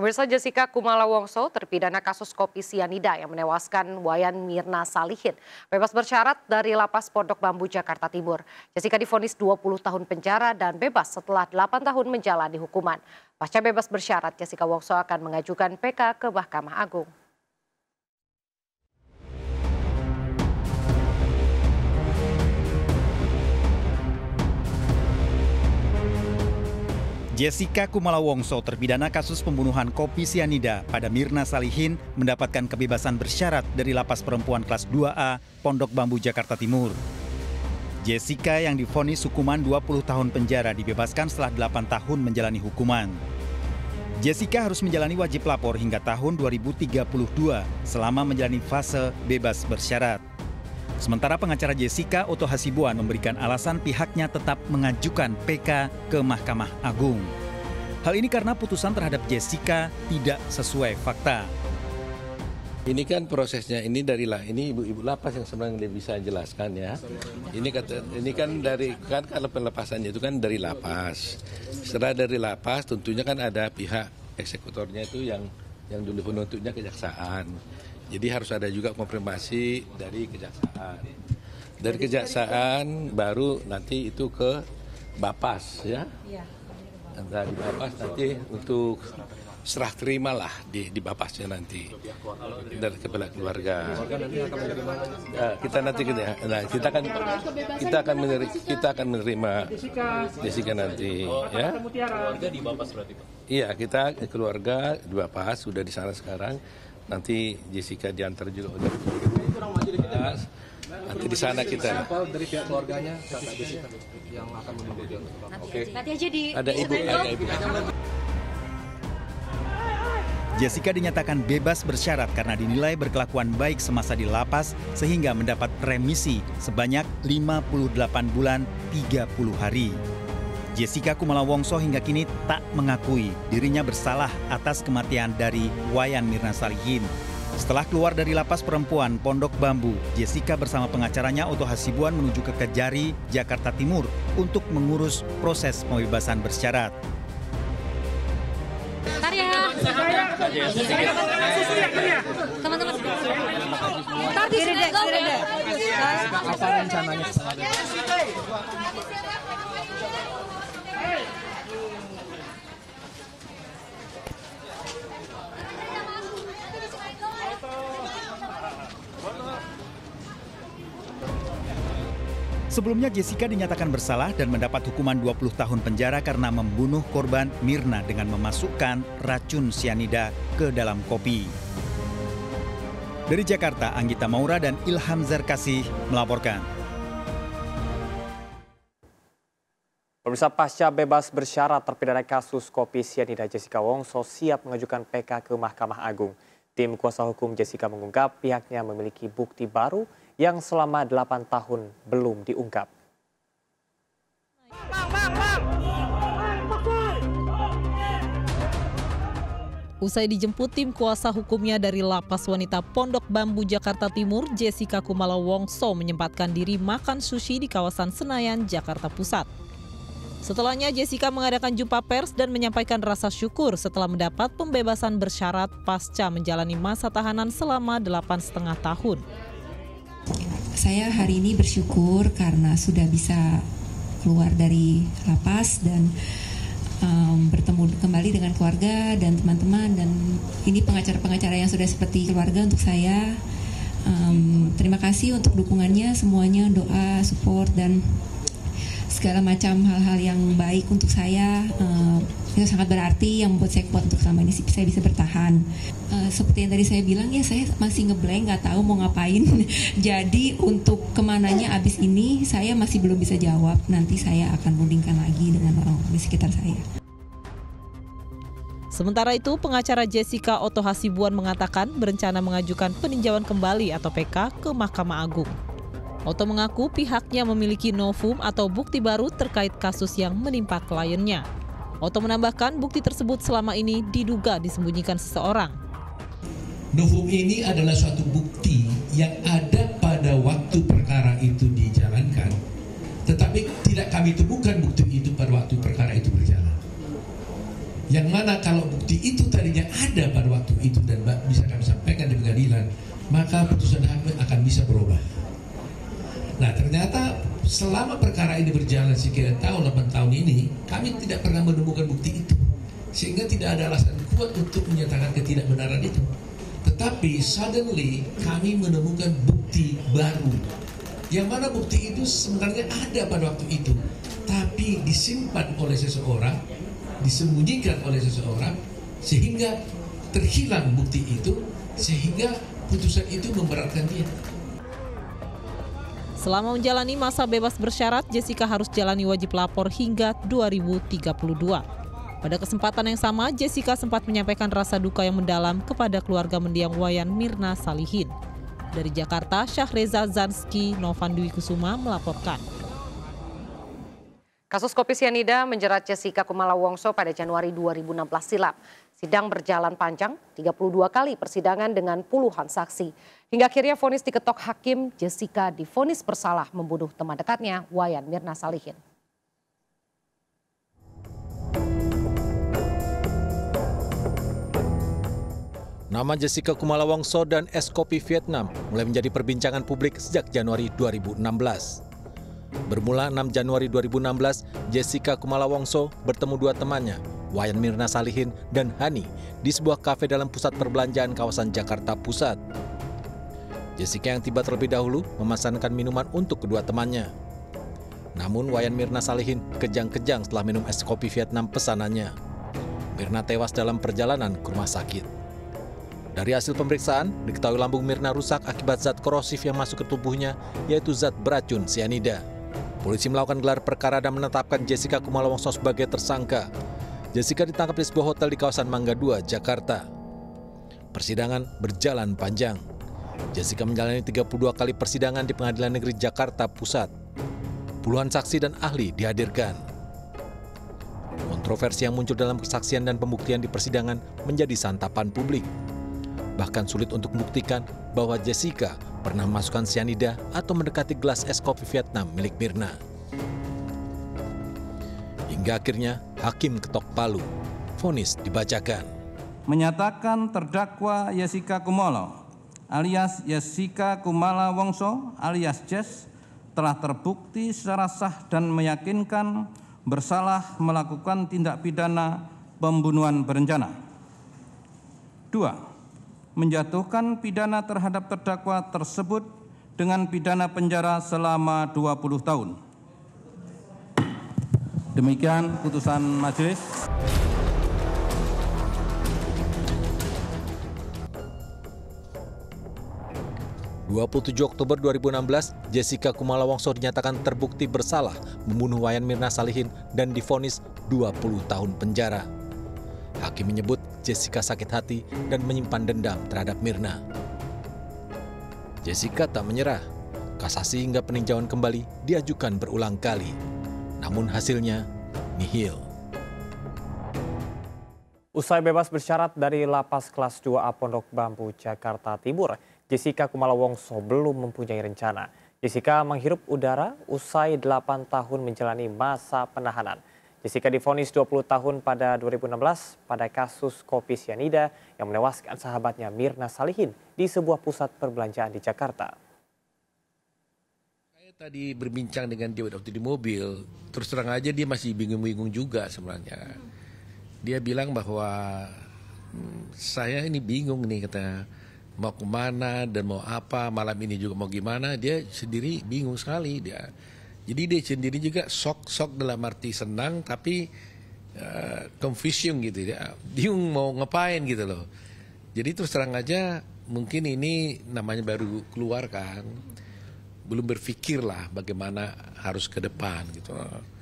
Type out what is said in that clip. Pemirsa, Jessica Kumala Wongso terpidana kasus kopi sianida yang menewaskan Wayan Mirna Salihin bebas bersyarat dari Lapas Pondok Bambu, Jakarta Timur. Jessica divonis 20 tahun penjara dan bebas setelah 8 tahun menjalani hukuman. Pasca bebas bersyarat, Jessica Wongso akan mengajukan PK ke Mahkamah Agung. Jessica Kumala Wongso terpidana kasus pembunuhan kopi sianida pada Mirna Salihin mendapatkan kebebasan bersyarat dari Lapas Perempuan Kelas 2A Pondok Bambu, Jakarta Timur. Jessica yang divonis hukuman 20 tahun penjara dibebaskan setelah 8 tahun menjalani hukuman. Jessica harus menjalani wajib lapor hingga tahun 2032 selama menjalani fase bebas bersyarat. Sementara pengacara Jessica, Otto Hasibuan, memberikan alasan pihaknya tetap mengajukan PK ke Mahkamah Agung. Hal ini karena putusan terhadap Jessica tidak sesuai fakta. Ini kan prosesnya ini ini ibu-ibu lapas yang sebenarnya bisa jelaskan ya. Ini kan kalau pelepasannya itu kan dari lapas. Setelah dari lapas tentunya kan ada pihak eksekutornya itu yang dulu penuntutnya kejaksaan. Jadi harus ada juga konfirmasi dari kejaksaan. Dari kejaksaan baru nanti itu ke Bapas ya. Dari Bapas nanti untuk serah terima lah di Bapasnya nanti. Dari kepala keluarga. Kita akan menerima Jessica nanti ya. Iya, kita keluarga di Bapas sudah di sana sekarang. Nanti Jessica diantar juga oleh nanti di sana kita dari pihak keluarganya yang akan menunggu. Oke. Nanti aja ada ibu. Jessica dinyatakan bebas bersyarat karena dinilai berkelakuan baik semasa di lapas sehingga mendapat remisi sebanyak 58 bulan 30 hari. Jessica Kumala Wongso hingga kini tak mengakui dirinya bersalah atas kematian dari Wayan Mirna Salihin. Setelah keluar dari Lapas Perempuan Pondok Bambu, Jessica bersama pengacaranya Otto Hasibuan menuju ke Kejari, Jakarta Timur untuk mengurus proses pembebasan bersyarat. Sebelumnya Jessica dinyatakan bersalah dan mendapat hukuman 20 tahun penjara karena membunuh korban Mirna dengan memasukkan racun sianida ke dalam kopi. Dari Jakarta, Anggita Maura dan Ilham Zerkasih melaporkan. Pemirsa, pasca bebas bersyarat terpidana kasus kopi sianida, Jessica Wongso siap mengajukan PK ke Mahkamah Agung. Tim kuasa hukum Jessica mengungkap pihaknya memiliki bukti baru yang selama 8 tahun belum diungkap. Usai dijemput tim kuasa hukumnya dari Lapas Wanita Pondok Bambu, Jakarta Timur, Jessica Kumala Wongso menyempatkan diri makan sushi di kawasan Senayan, Jakarta Pusat. Setelahnya Jessica mengadakan jumpa pers dan menyampaikan rasa syukur setelah mendapat pembebasan bersyarat pasca menjalani masa tahanan selama 8,5 tahun. Saya hari ini bersyukur karena sudah bisa keluar dari lapas dan bertemu kembali dengan keluarga dan teman-teman, dan ini pengacara-pengacara yang sudah seperti keluarga untuk saya. Terima kasih untuk dukungannya semuanya, doa, support, dan segala macam hal-hal yang baik untuk saya. Itu sangat berarti yang membuat saya kuat untuk selama ini saya bisa bertahan. Seperti yang tadi saya bilang ya, saya masih ngeblank, nggak tahu mau ngapain. Jadi untuk kemananya abis ini saya masih belum bisa jawab. Nanti saya akan rundingkan lagi dengan orang di sekitar saya. Sementara itu, pengacara Jessica Otto Hasibuan mengatakan berencana mengajukan peninjauan kembali atau PK ke Mahkamah Agung. Otto mengaku pihaknya memiliki novum atau bukti baru terkait kasus yang menimpa kliennya. Otto menambahkan bukti tersebut selama ini diduga disembunyikan seseorang. Novum ini adalah suatu bukti yang ada pada waktu perkara itu dijalankan, tetapi tidak kami temukan bukti itu pada waktu perkara itu berjalan. Yang mana kalau bukti itu tadinya ada pada waktu itu dan bisa kami sampaikan di pengadilan, maka putusan hakim akan bisa berubah. Nah, ternyata selama perkara ini berjalan sekian tahun, 8 tahun ini, kami tidak pernah menemukan bukti itu, sehingga tidak ada alasan kuat untuk menyatakan ketidakbenaran itu. Tetapi suddenly kami menemukan bukti baru, yang mana bukti itu sebenarnya ada pada waktu itu, tapi disimpan oleh seseorang, disembunyikan oleh seseorang, sehingga terhilang bukti itu, sehingga putusan itu memberatkan dia. Selama menjalani masa bebas bersyarat, Jessica harus jalani wajib lapor hingga 2032. Pada kesempatan yang sama, Jessica sempat menyampaikan rasa duka yang mendalam kepada keluarga mendiang Wayan Mirna Salihin. Dari Jakarta, Syahreza Zansky, Novan Dwi Kusuma melaporkan. Kasus kopi sianida menjerat Jessica Kumala Wongso pada Januari 2016 silam. Sidang berjalan panjang, 32 kali persidangan dengan puluhan saksi. Hingga akhirnya vonis diketok hakim, Jessica divonis bersalah membunuh teman dekatnya, Wayan Mirna Salihin. Nama Jessica Kumala Wongso dan es kopi Vietnam mulai menjadi perbincangan publik sejak Januari 2016. Bermula 6 Januari 2016, Jessica Kumala Wongso bertemu dua temannya, Wayan Mirna Salihin dan Hani, di sebuah kafe dalam pusat perbelanjaan kawasan Jakarta Pusat. Jessica yang tiba terlebih dahulu memesankan minuman untuk kedua temannya. Namun Wayan Mirna Salihin kejang-kejang setelah minum es kopi Vietnam pesanannya. Mirna tewas dalam perjalanan ke rumah sakit. Dari hasil pemeriksaan, diketahui lambung Mirna rusak akibat zat korosif yang masuk ke tubuhnya, yaitu zat beracun sianida. Polisi melakukan gelar perkara dan menetapkan Jessica Kumala Wongso sebagai tersangka. Jessica ditangkap di sebuah hotel di kawasan Mangga 2, Jakarta. Persidangan berjalan panjang. Jessica menjalani 32 kali persidangan di Pengadilan Negeri Jakarta Pusat. Puluhan saksi dan ahli dihadirkan. Kontroversi yang muncul dalam kesaksian dan pembuktian di persidangan menjadi santapan publik. Bahkan sulit untuk membuktikan bahwa Jessica pernah memasukkan sianida atau mendekati gelas es kopi Vietnam milik Mirna. Hingga akhirnya hakim ketok palu, vonis dibacakan. Menyatakan terdakwa Jessica Kumala alias Jessica Kumala Wongso alias Jess telah terbukti secara sah dan meyakinkan bersalah melakukan tindak pidana pembunuhan berencana. 2. Menjatuhkan pidana terhadap terdakwa tersebut dengan pidana penjara selama 20 tahun. Demikian putusan majelis. . 27 Oktober 2016, Jessica Kumala Wongso dinyatakan terbukti bersalah membunuh Wayan Mirna Salihin dan divonis 20 tahun penjara. Hakim menyebut Jessica sakit hati dan menyimpan dendam terhadap Mirna. Jessica tak menyerah. Kasasi hingga peninjauan kembali diajukan berulang kali. Namun hasilnya nihil. Usai bebas bersyarat dari Lapas Kelas 2A Pondok Bambu, Jakarta Timur, Jessica Kumala Wongso belum mempunyai rencana. Jessica menghirup udara usai 8 tahun menjalani masa penahanan. Jessica divonis 20 tahun pada 2016 pada kasus kopi sianida yang menewaskan sahabatnya Mirna Salihin di sebuah pusat perbelanjaan di Jakarta. Saya tadi berbincang dengan dia waktu di mobil, terus terang aja dia masih bingung-bingung juga sebenarnya. Dia bilang bahwa saya ini bingung nih, katanya mau kemana dan mau apa, malam ini juga mau gimana, dia sendiri bingung sekali dia. Jadi dia sendiri juga sok-sok dalam arti senang tapi confusion gitu ya. Dia mau ngapain gitu loh. Jadi terus terang aja mungkin ini namanya baru keluar kan. Belum berpikir lah bagaimana harus ke depan gitu loh.